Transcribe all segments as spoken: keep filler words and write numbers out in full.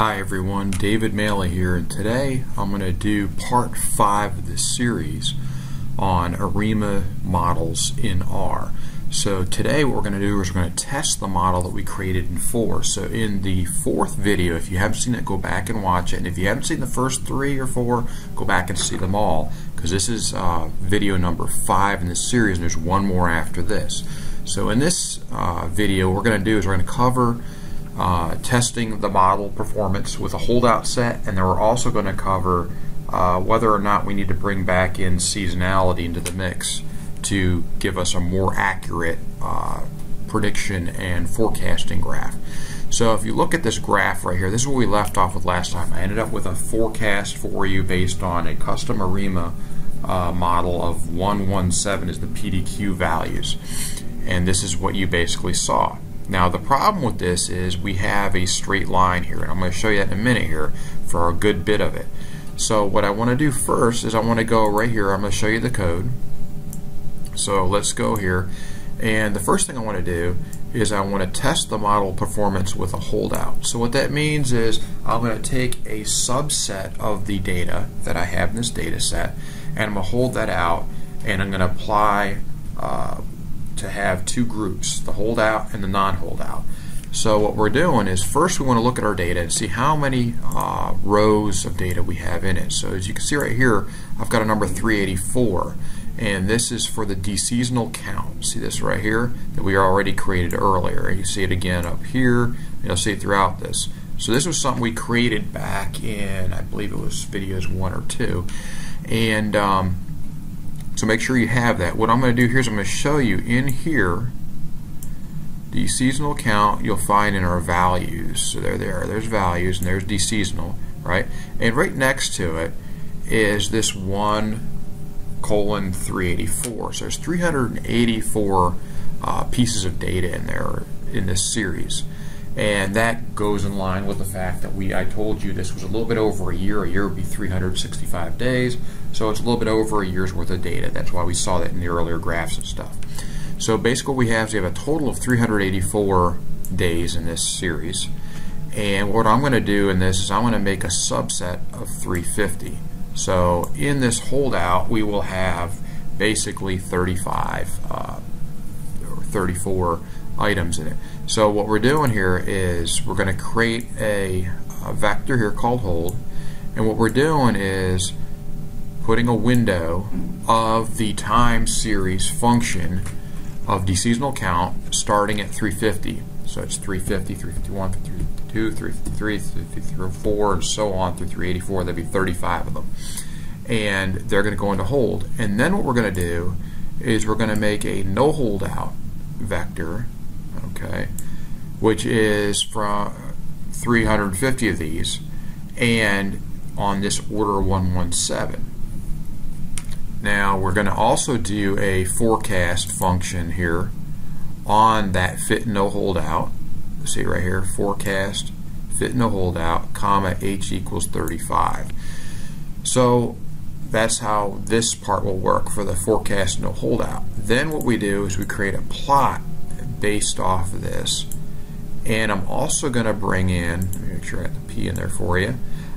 Hi everyone, David Maley here, and today I'm going to do part five of this series on ARIMA models in R. So today what we're going to do is we're going to test the model that we created in four. So in the fourth video, if you haven't seen it, go back and watch it, and if you haven't seen the first three or four, go back and see them all, because this is uh, video number five in this series, and there's one more after this. So in this uh, video, what we're going to do is we're going to cover Uh, testing the model performance with a holdout set, and then we're also going to cover uh, whether or not we need to bring back in seasonality into the mix to give us a more accurate uh, prediction and forecasting graph. So if you look at this graph right here, this is what we left off with last time. I ended up with a forecast for you based on a custom ARIMA uh, model of one one seven as the P D Q values, and this is what you basically saw. Now the problem with this is we have a straight line here, and I'm going to show you that in a minute here for a good bit of it. So what I want to do first is I want to go right here. I'm going to show you the code. So let's go here, and the first thing I want to do is I want to test the model performance with a holdout. So what that means is I'm going to take a subset of the data that I have in this data set, and I'm going to hold that out, and I'm going to apply uh, to have two groups, the holdout and the non-holdout. So what we're doing is first we want to look at our data and see how many uh, rows of data we have in it. So as you can see right here, I've got a number three eighty-four, and this is for the deseasonal count. See this right here that we already created earlier, and you see it again up here, you'll see it throughout this. So this was something we created back in, I believe it was videos one or two, and um, so make sure you have that. What I'm going to do here is I'm going to show you in here the seasonal count you'll find in our values. So there they are. There's values and there's deseasonal, right? And right next to it is this one colon three eighty-four. So there's three hundred eighty-four uh, pieces of data in there in this series. And that goes in line with the fact that we I told you this was a little bit over a year. A year would be three hundred sixty-five days, so it's a little bit over a year's worth of data. That's why we saw that in the earlier graphs and stuff. So basically what we have is we have a total of three hundred eighty-four days in this series, and what I'm going to do in this is I'm going to make a subset of three fifty. So in this holdout we will have basically thirty-five or thirty-four items in it. So what we're doing here is we're going to create a, a vector here called hold, and what we're doing is putting a window of the time series function of deseasonal count starting at three fifty. So it's three fifty, three fifty-one, three fifty-two, three fifty-three, three fifty-four, and so on through three eighty-four. There'll be thirty-five of them, and they're going to go into hold. And then what we're going to do is we're going to make a no holdout vector, okay, which is from three hundred fifty of these, and on this order one one seven. Now we're going to also do a forecast function here on that fit no holdout. See right here, forecast fit no holdout, comma h equals thirty-five. So that's how this part will work for the forecast no holdout. Then what we do is we create a plot based off of this, and I'm also going to bring in, let me make sure I got the P in there for you,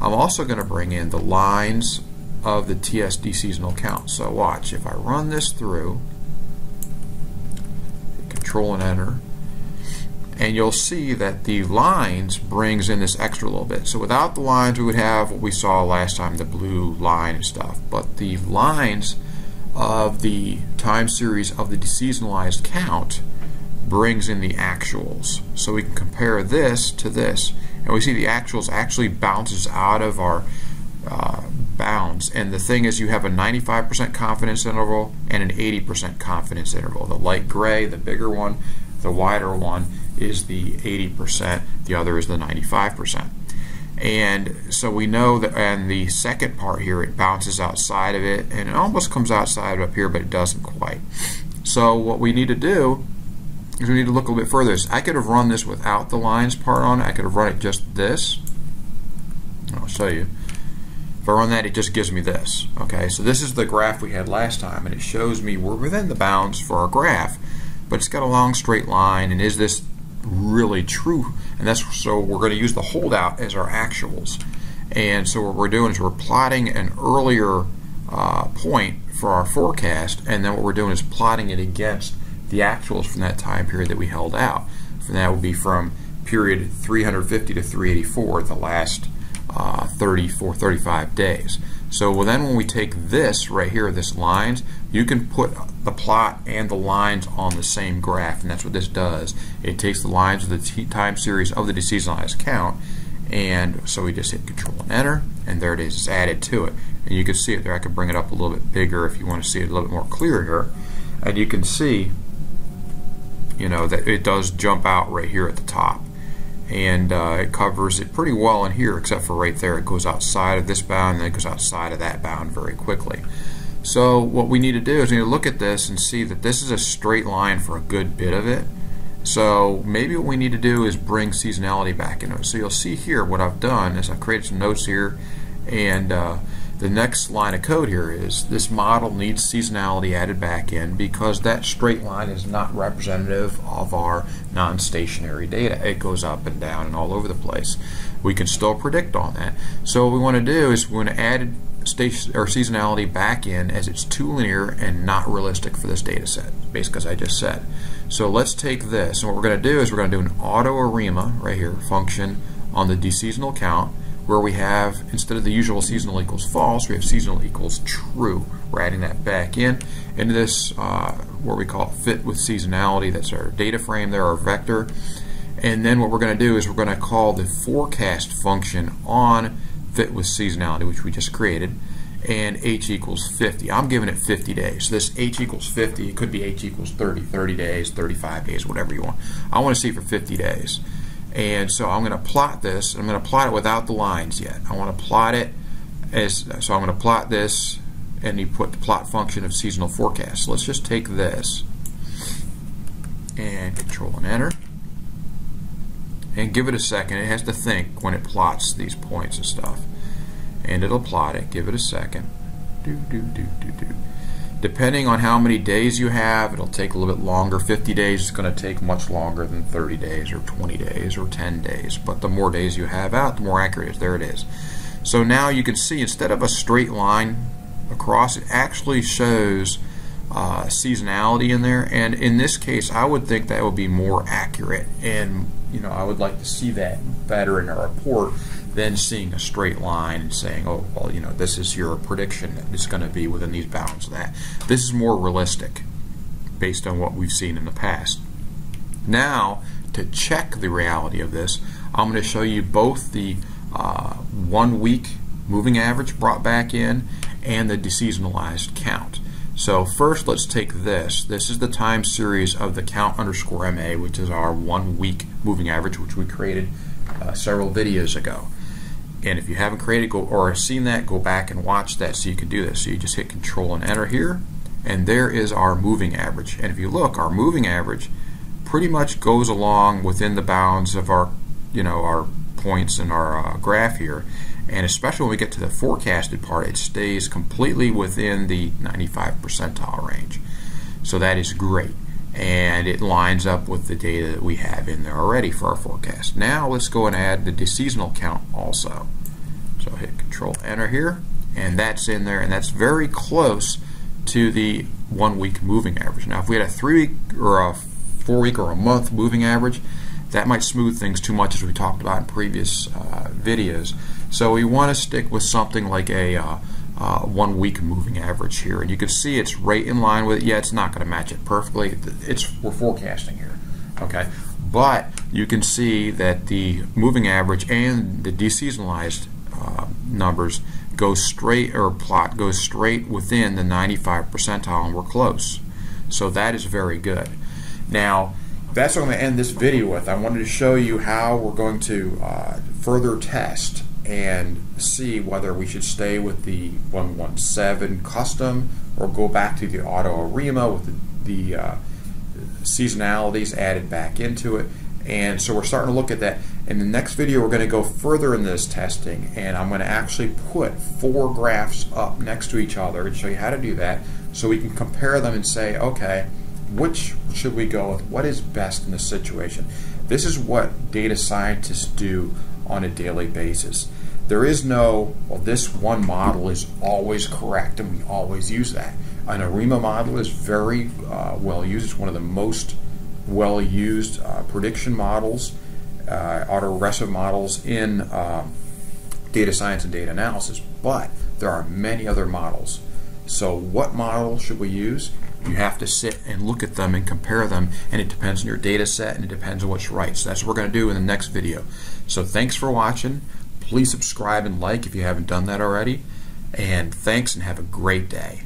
I'm also going to bring in the lines of the T S D seasonal count. So watch, if I run this through, control and enter, and you'll see that the lines brings in this extra little bit. So without the lines we would have what we saw last time, the blue line and stuff, but the lines of the time series of the deseasonalized count brings in the actuals. So we can compare this to this, and we see the actuals actually bounces out of our uh, bounds, and the thing is you have a ninety-five percent confidence interval and an eighty percent confidence interval. The light gray, the bigger one, the wider one is the eighty percent, the other is the ninety-five percent. And so we know that, and the second part here, it bounces outside of it, and it almost comes outside up here, but it doesn't quite. So what we need to do is we need to look a little bit further. So I could have run this without the lines part on it. I could have run it just this. I'll show you. If I run that, it just gives me this. Okay, so this is the graph we had last time, and it shows me we're within the bounds for our graph, but it's got a long straight line, and is this really true? and that's so we're going to use the holdout as our actuals. And so what we're doing is we're plotting an earlier uh, point for our forecast, and then what we're doing is plotting it against the actuals from that time period that we held out. So that would be from period three hundred fifty to three eighty-four, the last uh, thirty-four, thirty-five days. So well, then when we take this right here, this lines, you can put the plot and the lines on the same graph, and that's what this does. It takes the lines of the time series of the deseasonalized count, and so we just hit Control and Enter, and there it is, it's added to it. And you can see it there. I could bring it up a little bit bigger if you want to see it a little bit more clear here. And you can see, you know, that it does jump out right here at the top. And uh, it covers it pretty well in here, except for right there. It goes outside of this bound, and then it goes outside of that bound very quickly. So what we need to do is we need to look at this and see that this is a straight line for a good bit of it. So maybe what we need to do is bring seasonality back into it. So you'll see here what I've done is I've created some notes here, and uh, the next line of code here is this model needs seasonality added back in because that straight line is not representative of our non-stationary data. It goes up and down and all over the place. We can still predict on that. So what we want to do is we want to add station, or seasonality back in as it's too linear and not realistic for this data set, basically as I just said. So let's take this, and what we're going to do is we're going to do an auto ARIMA right here function on the deseasonal count, where we have, instead of the usual seasonal equals false, we have seasonal equals true. We're adding that back in into this, uh, what we call fit with seasonality. That's our data frame there, our vector. And then what we're going to do is we're going to call the forecast function on fit with seasonality, which we just created, and h equals fifty. I'm giving it fifty days. So this h equals fifty, it could be h equals thirty, thirty days, thirty-five days, whatever you want. I want to see for fifty days. And so I'm going to plot this. I'm going to plot it without the lines yet. I want to plot it as, so I'm going to plot this, and you put the plot function of seasonal forecast. So let's just take this and Control and Enter, and give it a second. It has to think when it plots these points and stuff, and it'll plot it. Give it a second. Do do do do do. Depending on how many days you have, it'll take a little bit longer. fifty days is going to take much longer than thirty days or twenty days or ten days. But the more days you have out, the more accurate it is. There it is. So now you can see instead of a straight line across, it actually shows uh, seasonality in there. And in this case, I would think that would be more accurate. And you know, I would like to see that better in our report than seeing a straight line and saying, oh, well, you know, this is your prediction that it's going to be within these bounds of that. This is more realistic based on what we've seen in the past. Now, to check the reality of this, I'm going to show you both the uh, one-week moving average brought back in and the deseasonalized count. So first, let's take this. This is the time series of the count underscore M A, which is our one-week moving average, which we created uh, several videos ago. And if you haven't created go, or seen that, go back and watch that so you can do this. So you just hit Control and Enter here, and there is our moving average. And if you look, our moving average pretty much goes along within the bounds of our, you know, our points in our uh, graph here. And especially when we get to the forecasted part, it stays completely within the ninety-five percentile range. So that is great. And it lines up with the data that we have in there already for our forecast. Now let's go and add the deseasonal count also. So hit Control Enter here, and that's in there, and that's very close to the one week moving average. Now if we had a three week or a four week or a month moving average, that might smooth things too much, as we talked about in previous uh, videos. So we want to stick with something like a uh, Uh, one week moving average here, and you can see it's right in line with it. Yeah, it's not going to match it perfectly. It's we're forecasting here, okay? But you can see that the moving average and the deseasonalized uh, numbers go straight, or plot goes straight within the ninety-five percentile, and we're close. So that is very good. Now, that's what I'm going to end this video with. I wanted to show you how we're going to uh, further test and see whether we should stay with the one one seven custom or go back to the auto ARIMA with the, the uh, seasonalities added back into it. And so we're starting to look at that. In the next video, we're going to go further in this testing, and I'm going to actually put four graphs up next to each other and show you how to do that, so we can compare them and say, okay, which should we go with? What is best in this situation? This is what data scientists do on a daily basis. There is no, well, this one model is always correct and we always use that. An ARIMA model is very uh, well used. It's one of the most well used uh, prediction models, uh, autoregressive models in uh, data science and data analysis, but there are many other models. So what model should we use? You have to sit and look at them and compare them, and it depends on your data set and it depends on what's right. So that's what we're going to do in the next video. So thanks for watching. Please subscribe and like if you haven't done that already. And thanks and have a great day.